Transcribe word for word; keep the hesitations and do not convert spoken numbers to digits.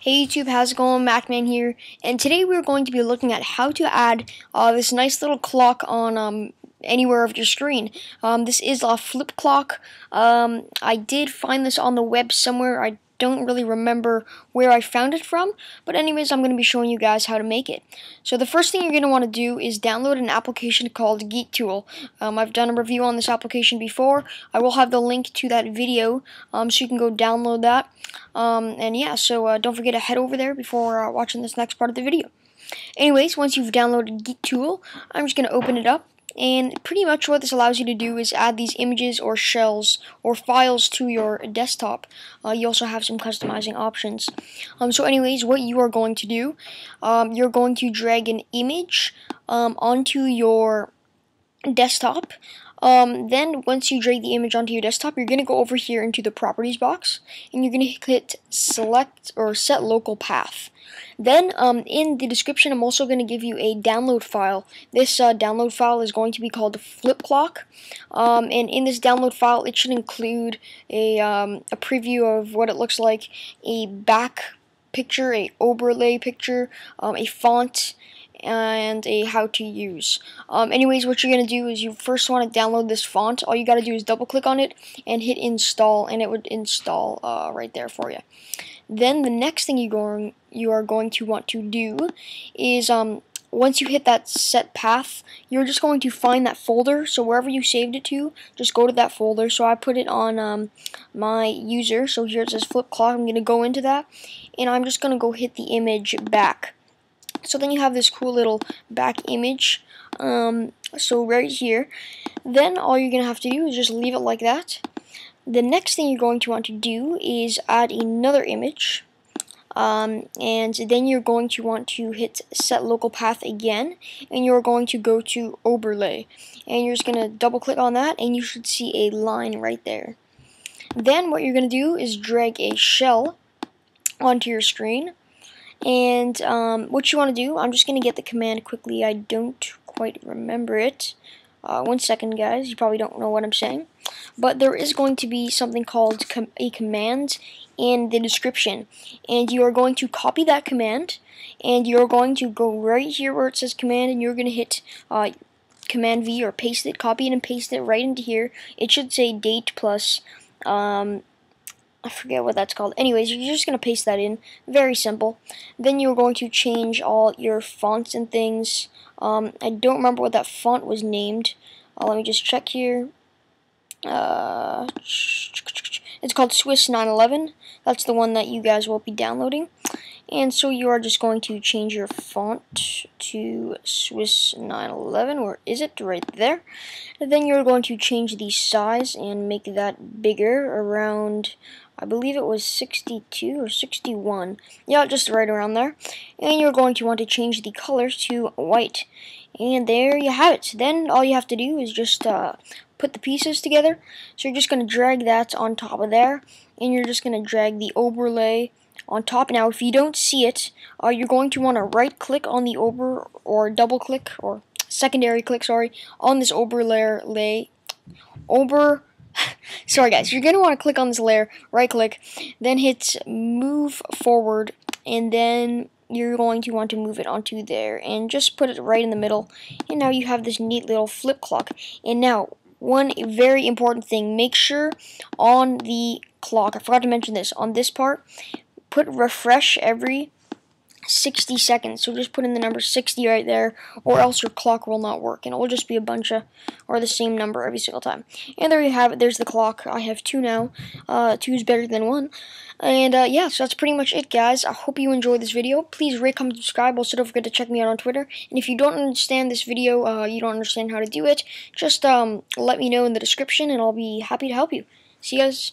Hey YouTube, how's it going? MacMan here, and today we're going to be looking at how to add uh, this nice little clock on um, anywhere of your screen. Um, this is a Flip Clock. Um, I did find this on the web somewhere. I don't really remember where I found it from, but anyways, I'm going to be showing you guys how to make it. So the first thing you're going to want to do is download an application called Geek Tool. Um, I've done a review on this application before. I will have the link to that video, um, so you can go download that. Um, and yeah, so uh, don't forget to head over there before uh, watching this next part of the video. Anyways, once you've downloaded Geek Tool, I'm just going to open it up. And pretty much what this allows you to do is add these images or shells or files to your desktop. Uh, you also have some customizing options. Um, so anyways, what you are going to do, um, you're going to drag an image um, onto your desktop. Um, then once you drag the image onto your desktop, you're going to go over here into the properties box, and you're going to hit select or set local path. Then um, in the description, I'm also going to give you a download file. This uh, download file is going to be called Flip Clock, um, and in this download file, it should include a, um, a preview of what it looks like, a back picture, a overlay picture, um, a font, and a how to use. Um, anyways, what you're going to do is you first want to download this font. All you got to do is double click on it and hit install, and it would install uh, right there for you. Then the next thing you going you are going to want to do is um, once you hit that set path, you're just going to find that folder. So wherever you saved it to, just go to that folder. So I put it on um, my user. So here it says Flip Clock. I'm going to go into that, and I'm just going to go hit the image back. So then you have this cool little back image, um, so right here. Then all you're going to have to do is just leave it like that. The next thing you're going to want to do is add another image, um, and then you're going to want to hit set local path again, and you're going to go to overlay, and you're just going to double click on that, and you should see a line right there. Then what you're going to do is drag a shell onto your screen. And um, what you want to do, I'm just going to get the command quickly. I don't quite remember it. Uh, one second, guys. You probably don't know what I'm saying. But there is going to be something called com a command in the description. And you are going to copy that command. And you're going to go right here where it says command. And you're going to hit uh, command V or paste it. Copy it and paste it right into here. It should say date plus... Um, I forget what that's called. Anyways, you're just going to paste that in. Very simple. Then you're going to change all your fonts and things. Um, I don't remember what that font was named. Uh, let me just check here. Uh, it's called Swiss nine eleven. That's the one that you guys will be downloading. And so you are just going to change your font to Swiss nine eleven. Where is it? Right there. And then you're going to change the size and make that bigger, around, I believe it was sixty-two or sixty-one. Yeah, just right around there. And you're going to want to change the color to white. And there you have it. Then all you have to do is just uh, put the pieces together. So you're just going to drag that on top of there. And you're just going to drag the overlay on top. Now, if you don't see it, uh, you're going to want to right-click on the over, or double-click, or secondary click, sorry, on this overlay lay, over, sorry guys, you're going to want to click on this layer, right-click, then hit move forward, and then you're going to want to move it onto there, and just put it right in the middle, and now you have this neat little Flip Clock. And now, one very important thing, make sure on the clock, I forgot to mention this, on this part, put refresh every sixty seconds. So just put in the number sixty right there, or else your clock will not work, and it will just be a bunch of, or the same number every single time. And there you have it. There's the clock. I have two now. Uh, two is better than one. And uh, yeah, so that's pretty much it, guys. I hope you enjoyed this video. Please rate, comment, subscribe. Also, don't forget to check me out on Twitter. And if you don't understand this video, uh, you don't understand how to do it, just um, let me know in the description, and I'll be happy to help you. See you guys.